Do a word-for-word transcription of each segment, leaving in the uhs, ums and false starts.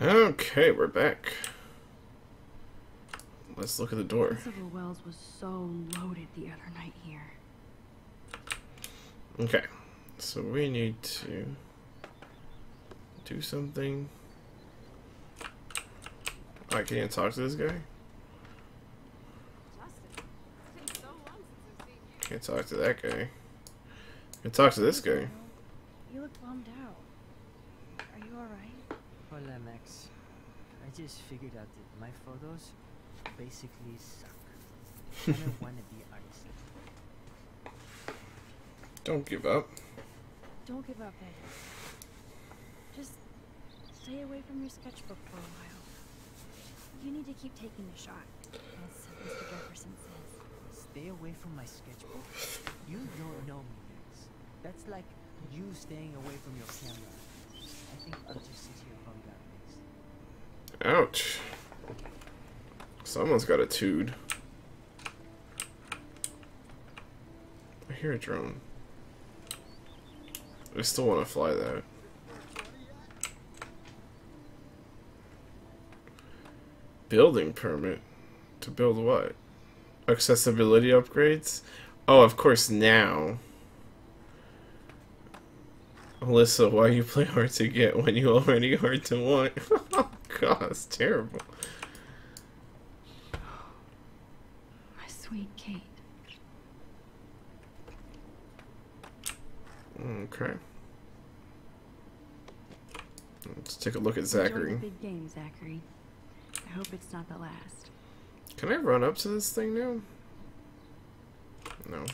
Okay, we're back. Let's look at the door. Principal Wells was so loaded the other night here. Okay, so we need to do something. I can't talk to this guy. Can't talk to that guy. Can talk to this guy. You look bummed out. Are you alright? Hola, Max. I just figured out that my photos basically suck. I don't want to be artist. Don't give up. Don't give up, Ed. Just stay away from your sketchbook for a while. You need to keep taking the shot, as Mister Jefferson says. Stay away from my sketchbook? You don't know me, Max. That's like you staying away from your camera. I think I'll just sit here and bug out, Max. Ouch. Someone's got a tood. I hear a drone. I still want to fly that. Building permit? To build what? Accessibility upgrades? Oh, of course, now. Alyssa, why you play hard to get when you already hard to want? Oh, God, that's terrible. Sweet Kate. Okay. Let's take a look at Zachary. Big game, Zachary. I hope it's not the last. Can I run up to this thing now? No.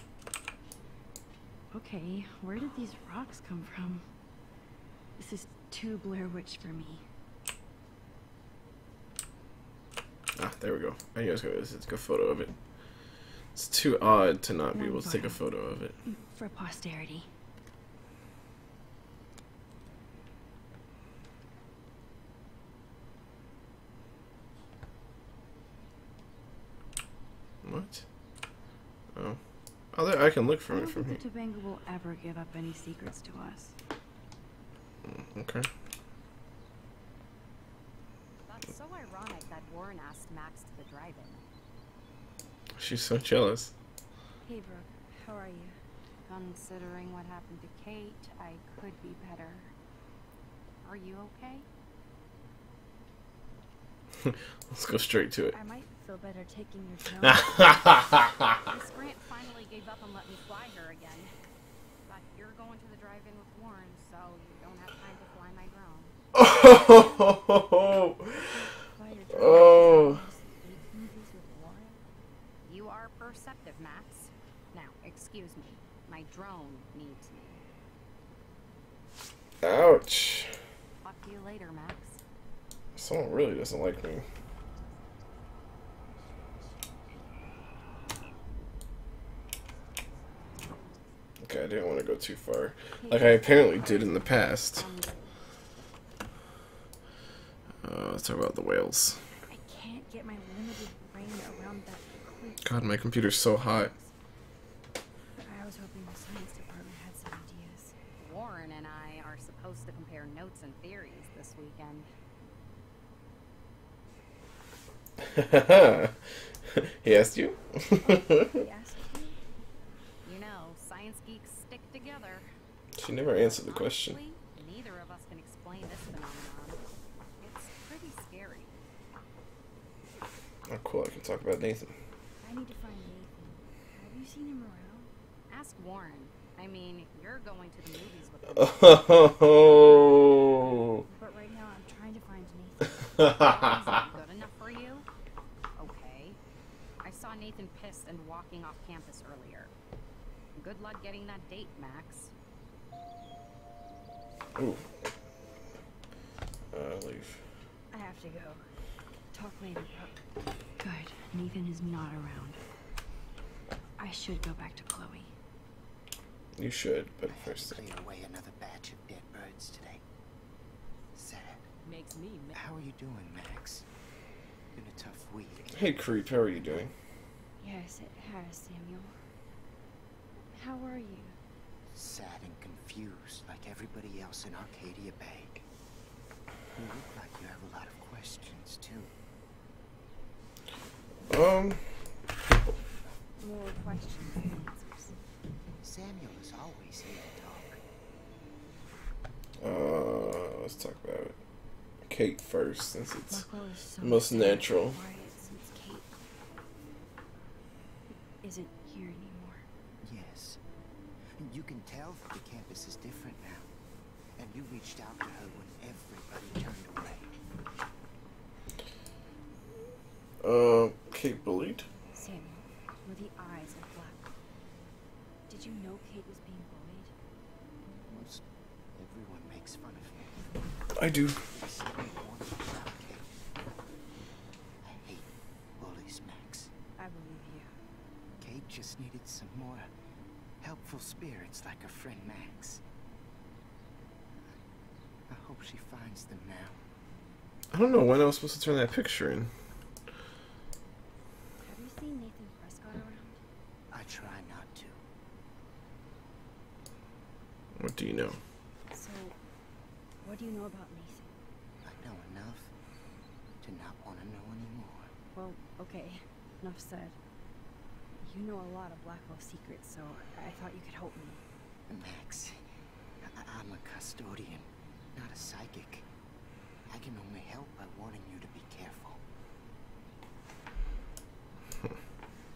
Okay, where did these rocks come from? This is too Blair Witch for me. Ah, there we go. I knew I was going to take a photo of it. It's too odd to not be able to take a photo of it. For posterity. What? Oh. Oh, there, I can look for it from here. I don't think Tobanga will ever give up any secrets to us. Okay. That's so ironic that Warren asked Max to the drive-in. She's so jealous. Hey, Brooke. How are you? Considering what happened to Kate, I could be better. Are you okay? Let's go straight to it. I might feel better taking your notes. Miss Grant finally gave up and let me fly her again. But you're going to the drive-in with Warren, so you don't have time to fly my drone. Oh! Oh! Perceptive, Max. Now, excuse me. My drone needs me. Ouch. Talk to you later, Max. Someone really doesn't like me. Okay, I didn't want to go too far. Like I apparently did in the past. Uh, let's talk about the whales. I can't get my limited brain around that. God, my computer's so hot. I was hoping the science department had some ideas. Warren and I are supposed to compare notes and theories this weekend. He asked you? He asked you? You know, science geeks stick together. She never answered the question. Honestly, neither of us can explain this phenomenon. It's pretty scary. Oh, cool. I can talk about Nathan. I need to find Nathan. Have you seen him around? Ask Warren. I mean, you're going to the movies with him. Oh. But right now, I'm trying to find Nathan. Is that good enough for you? Okay. I saw Nathan pissed and walking off campus earlier. Good luck getting that date, Max. Ooh. Uh, leave. I have to go. Talk later. Good. Nathan is not around. I should go back to Chloe. You should, but first thing. Clear away another batch of dead birds today. Sad. Makes me. How are you doing, Max? Been a tough week. Hey, creep. How are you doing? Yes, it has, Samuel. How are you? Sad and confused, like everybody else in Arcadia Bay. You look like you have a lot of questions too. Um. More questions than answers. Samuel is always here to talk. Uh, let's talk about it. Kate first, since it's so most natural. Since Kate isn't here anymore. Yes. You can tell that the campus is different now. And you reached out to her when everybody turned away. Uh, Kate bullied? Samuel, were the eyes of Blackwell. Did you know Kate was being bullied? Most everyone makes fun of her. I do. I hate bullies, Max. I believe you. Kate just needed some more helpful spirits like her friend Max. I hope she finds them now. I don't know when I was supposed to turn that picture in. Have you seen Nathan Prescott around? I try not to. What do you know? So, what do you know about Nathan? I know enough to not want to know anymore. Well, okay. Enough said. You know a lot of Blackwell secrets, so I thought you could help me. Max, I I'm a custodian. Not a psychic. I can only help by warning you to be careful.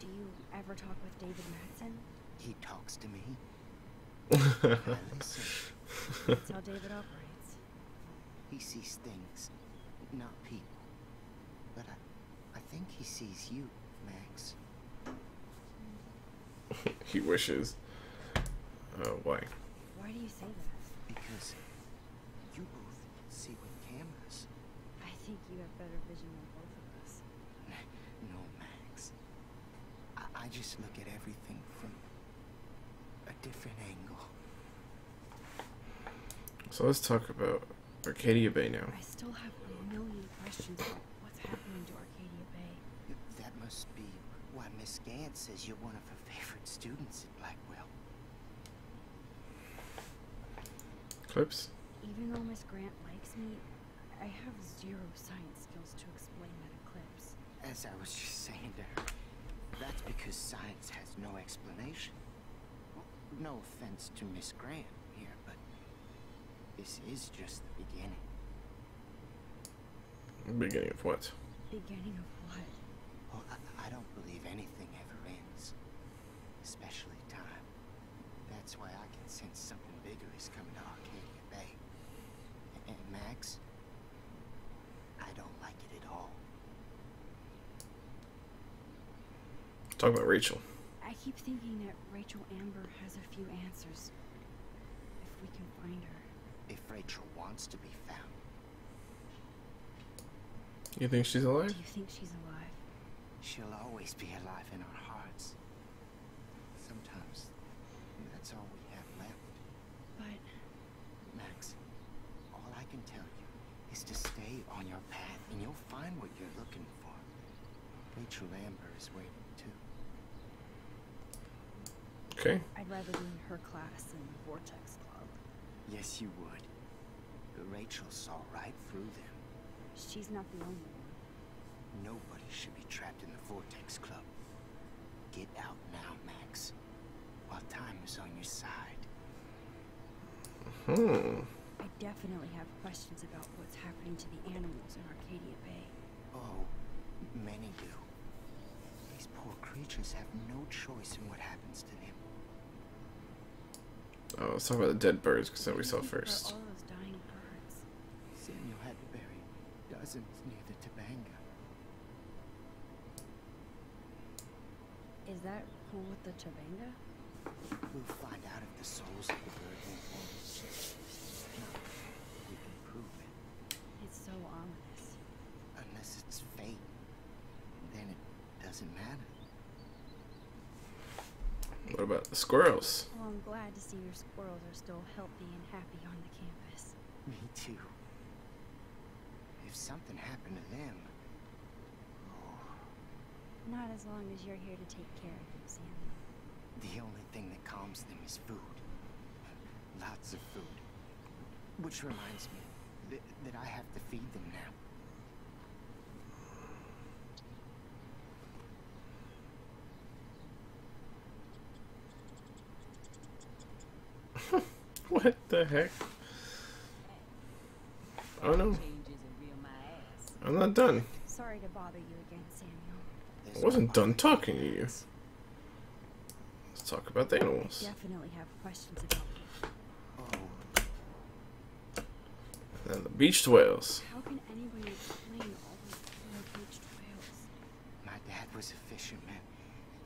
Do you ever talk with David Madsen? He talks to me. I listen. That's how David operates. He sees things, not people. But I, I think he sees you, Max. He wishes. Uh, why? Why do you say that? Because you both see with cameras. I think you have better vision than both of us. No, Max. I, I just look at everything from a different angle. So let's talk about Arcadia Bay now. I still have a million questions about what's happening to Arcadia Bay. That must be why Miss Gant says you're one of her favorite students at Blackwell. Clips. Even though Miss Grant likes me, I have zero science skills to explain that eclipse. As I was just saying to her, that's because science has no explanation. No offense to Miss Grant here, but this is just the beginning. Beginning of what? Beginning of what? Well, I, I don't believe anything ever ends, especially time. That's why I can sense something bigger is coming to Arcadia Bay. And Max, I don't like it at all. Talk about Rachel. I keep thinking that Rachel Amber has a few answers. If we can find her. If Rachel wants to be found. You think she's alive? Do you think she's alive? She'll always be alive in our hearts. Sometimes that's all we have left. But Max, all I can tell you is to stay on your path and you'll find what you're looking for. Rachel Amber is waiting too. Okay. I'd rather be in her class than the Vortex Club. Yes, you would. But Rachel saw right through them. She's not the only one. Nobody should be trapped in the Vortex Club. Get out now, Max. While time is on your side. Hmm. I definitely have questions about what's happening to the animals in Arcadia Bay. Oh, many do. These poor creatures have no choice in what happens to them. Oh, let's talk about the dead birds, because that we saw first. All those dying birds. Samuel had to bury dozens near the Tobanga. Is that cool with the Tobanga? We'll find out if the souls of the bird won't hold us. If not, we can prove it. It's so ominous. Unless it's fate, then it doesn't matter. What about the squirrels? Well, I'm glad to see your squirrels are still healthy and happy on the campus. Me too. If something happened to them... Oh. Not as long as you're here to take care of them, Sam. The only thing that calms them is food. Lots of food. Which reminds me th that I have to feed them now. What the heck? Oh no. I'm not done. Sorry to bother you again, Samuel. I wasn't done talking to you. Let's talk about the animals. Definitely have questions about them. Oh. And then the beached whales. How can anyone explain all these beached whales? My dad was a fisherman,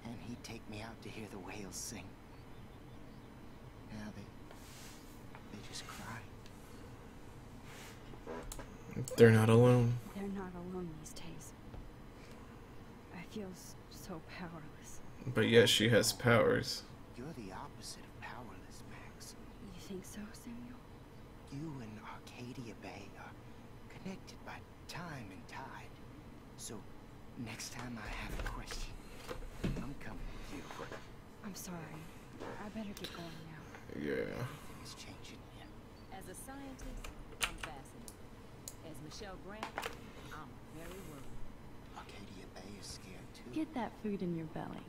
and he'd take me out to hear the whales sing. Now they, they just cry. They're not alone. They're not alone these days. I feel so powerless. But yet she has powers. You're the opposite of powerless, Max. You think so, Samuel? You and Arcadia Bay are connected by time and tide. So next time I have a question, I'm coming with you. I'm sorry. I better get going now. Yeah. It's changing. Yeah. As a scientist, I'm fascinated. As Michelle Grant, I'm very worried. Arcadia Bay is scared too. Get that food in your belly.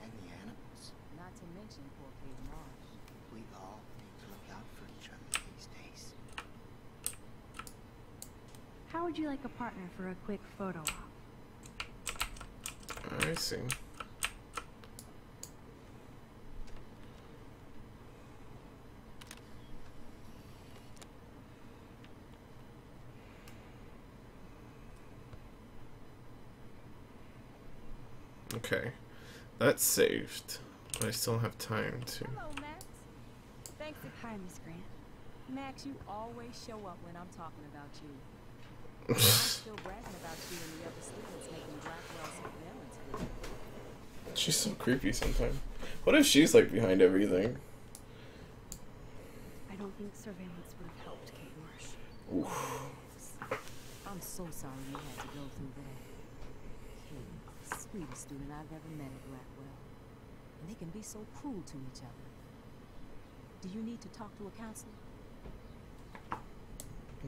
And the animals. Not to mention poor Kate Marsh. We all need to look out for each other these days. How would you like a partner for a quick photo op? I see. Okay, that's saved. But I still have time to. Hello, Max. Thanks for hi, Miss Grant. Max, you always show up when I'm talking about you. I'm still bragging about you and the other students making Blackwell surveillance video. She's so creepy sometimes. What if she's like behind everything? I don't think surveillance would have helped, Kate Marsh. Oof. I'm so sorry you had to go through that. Sweetest student I've ever met at Blackwell. And they can be so cruel to each other. Do you need to talk to a counselor?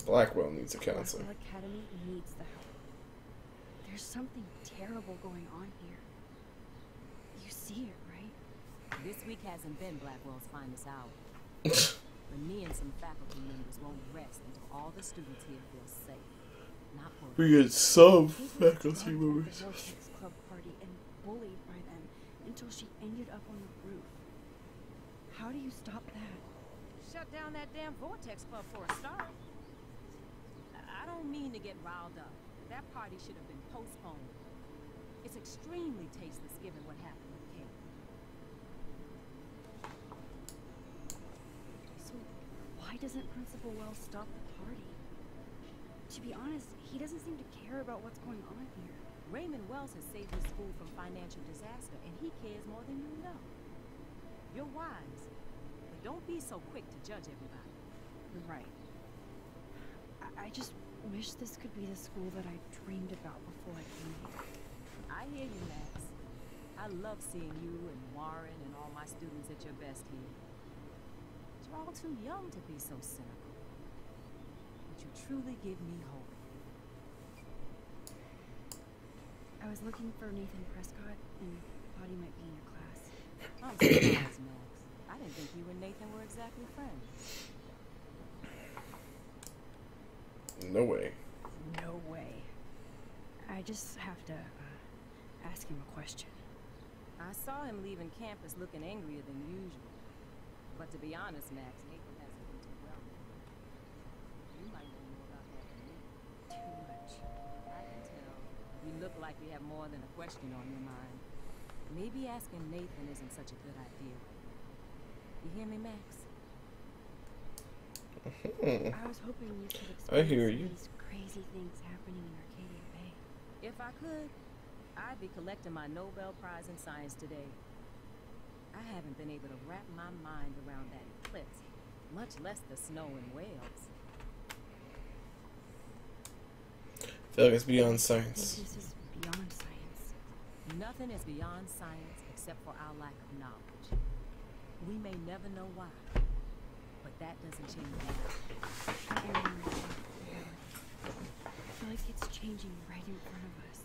Blackwell needs a counselor. Blackwell Academy needs the help. There's something terrible going on here. You see it, right? This week hasn't been Blackwell's finest hour. But me and some faculty members won't rest until all the students here feel safe. We get some faculty members. Vortex Club party and bullied by them until she ended up on the roof. How do you stop that? Shut down that damn Vortex Club for a start. I don't mean to get riled up. That party should have been postponed. It's extremely tasteless given what happened with Kate. So why doesn't Principal Wells stop the party? To be honest, he doesn't seem to care about what's going on here. Raymond Wells has saved his school from financial disaster, and he cares more than you know. You're wise, but don't be so quick to judge everybody. Right. I, I just wish this could be the school that I dreamed about before I came here. I hear you, Max. I love seeing you and Warren and all my students at your best here. But you're all too young to be so cynical. You truly give me hope. I was looking for Nathan Prescott and thought he might be in your class. I'm surprised, Max. I didn't think you and Nathan were exactly friends. No way. No way. I just have to uh, ask him a question. I saw him leaving campus looking angrier than usual. But to be honest, Max, Nathan hasn't been too well. You look like you have more than a question on your mind. Maybe asking Nathan isn't such a good idea. You hear me, Max? I was hoping you could explain I hear you. These crazy things happening in Arcadia Bay. If I could, I'd be collecting my Nobel Prize in Science today. I haven't been able to wrap my mind around that eclipse, much less the snow in Wales. Look, it's beyond science. This is beyond science. Nothing is beyond science except for our lack of knowledge. We may never know why, but that doesn't change anything. I feel like it's changing right in front of us.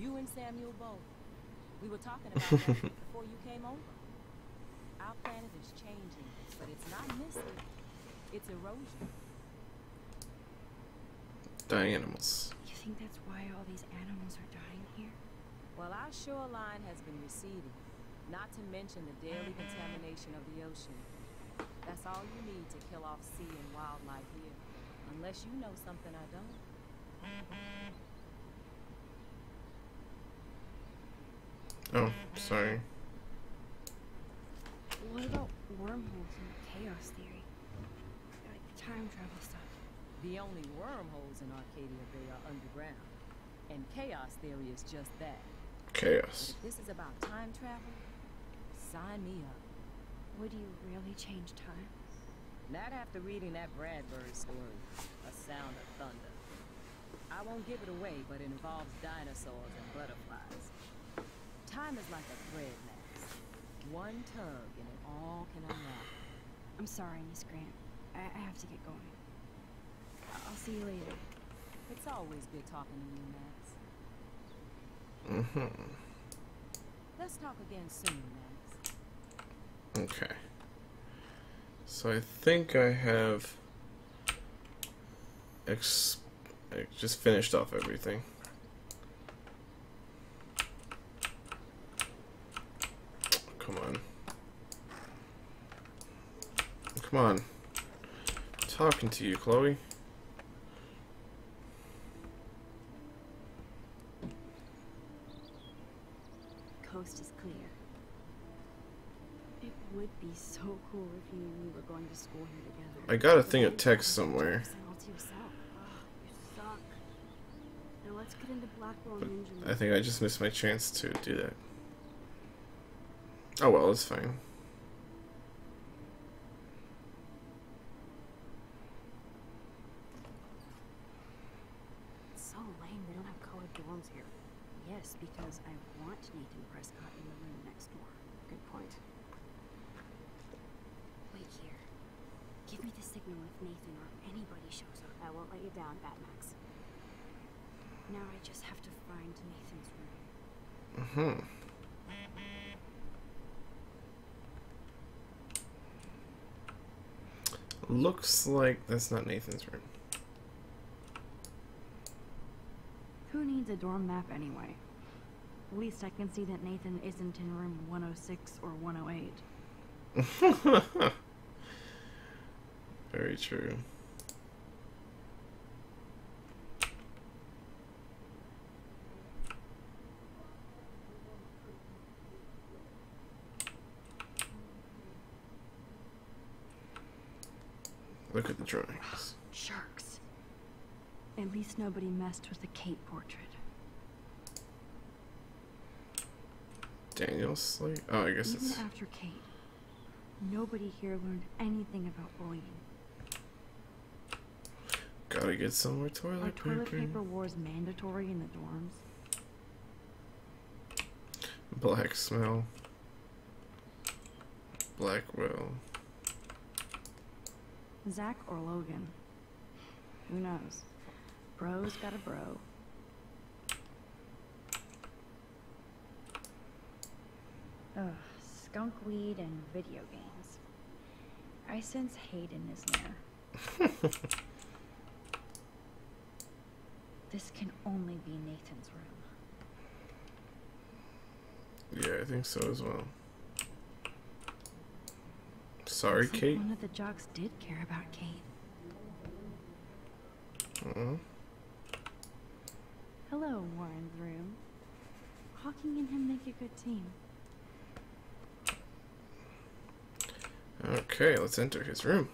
You and Samuel both. We were talking about that before you came over. I Our planet is changing, but it's not mystic. It's erosion. Dying animals. You think that's why all these animals are dying here? Well, our shoreline has been receding, not to mention the daily contamination of the ocean. That's all you need to kill off sea and wildlife here. Unless you know something I don't. Oh, sorry. What about wormholes and chaos theory? Like time travel stuff. The only wormholes in Arcadia Bay are underground. And chaos theory is just that. Chaos. If this is about time travel, sign me up. Would you really change time? Not after reading that Bradbury story, A Sound of Thunder. I won't give it away, but it involves dinosaurs and butterflies. Time is like a thread mask. One tug and it all can unravel. I'm sorry, Miss Grant. I, I have to get going. I'll see you later. It's always good talking to you, Max. Mm-hmm. Let's talk again soon, Max. Okay. So I think I have ex I just finished off everything. Come on. Come on. I'm talking to you, Chloe. Coast is clear. It would be so cool if you and we were going to school here together. I got a thing of text somewhere. Now let's get into Blackwell Ninja. I think I just missed my chance to do that. Oh well, it's fine. It's so lame they don't have colored dorms here. Yes, because I want Nathan Prescott in the room next door. Good point. Wait here. Give me the signal if Nathan or anybody shows up. I won't let you down, Batmax. Now I just have to find Nathan's room. Mm-hmm. Looks like that's not Nathan's room. Who needs a dorm map anyway? At least I can see that Nathan isn't in room one oh six or one oh eight. Very true. Look at the drawings. Sharks. At least nobody messed with the Kate portrait. Daniel Slate? Oh, I guess Even it's... after Kate, nobody here learned anything about bullying. Gotta get some more toilet Our paper. toilet paper war is mandatory in the dorms. Black smell. Blackwell. Zach or Logan. Who knows? Bro's got a bro. Ugh, skunk weed and video games. I sense Hayden is near. This can only be Nathan's room. Yeah, I think so as well. Sorry, like Kate. One of the jocks did care about Kate. Uh-huh. Hello, Warren's room. Hawking and him make a good team. Okay, let's enter his room.